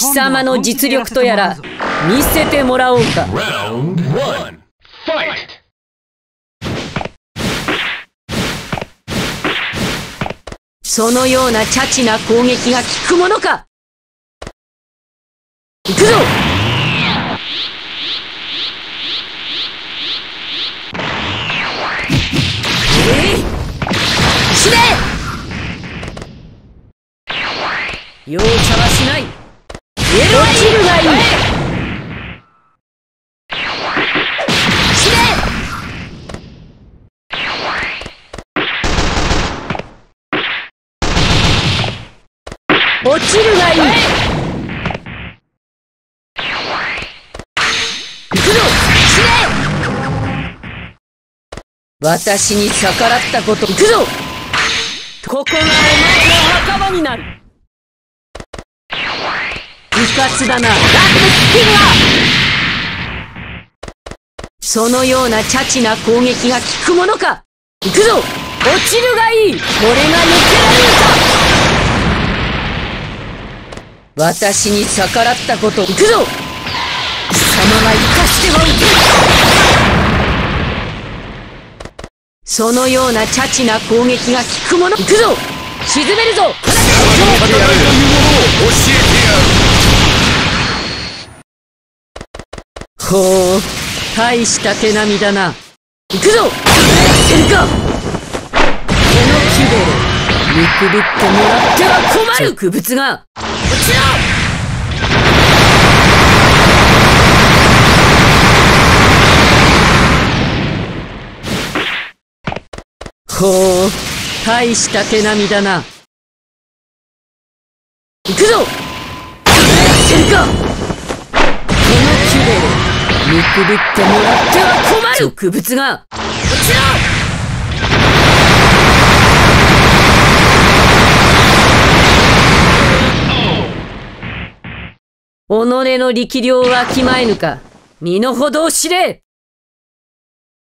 貴様の実力とやら見せてもらおうか。そのようなチャチな攻撃が効くものか。行くぞ。死ね。容赦はしない。落ちるがいい。死ね。落ちるがいい。私に逆らったこと、行くぞ。ここがお前の墓場になる。不活だな、ラックスキルは。そのようなチャチな攻撃が効くものか。行くぞ。落ちるがいい。これが抜けられるか。私に逆らったこと、行くぞ。貴様が生かしては受ける。そのようなチャチな攻撃が効くもの。行くぞ。沈めるぞ。教えてやる。ほう、大した手並みだな。行くぞ。いけるか。この木で見くびってもらっては困る。植物がこちら。ほう、大した手並みだな。行くぞ。行けるか。この木で見くびってもらっては困る。植物がこちら。己の力量はきまえぬか。身の程を知れ。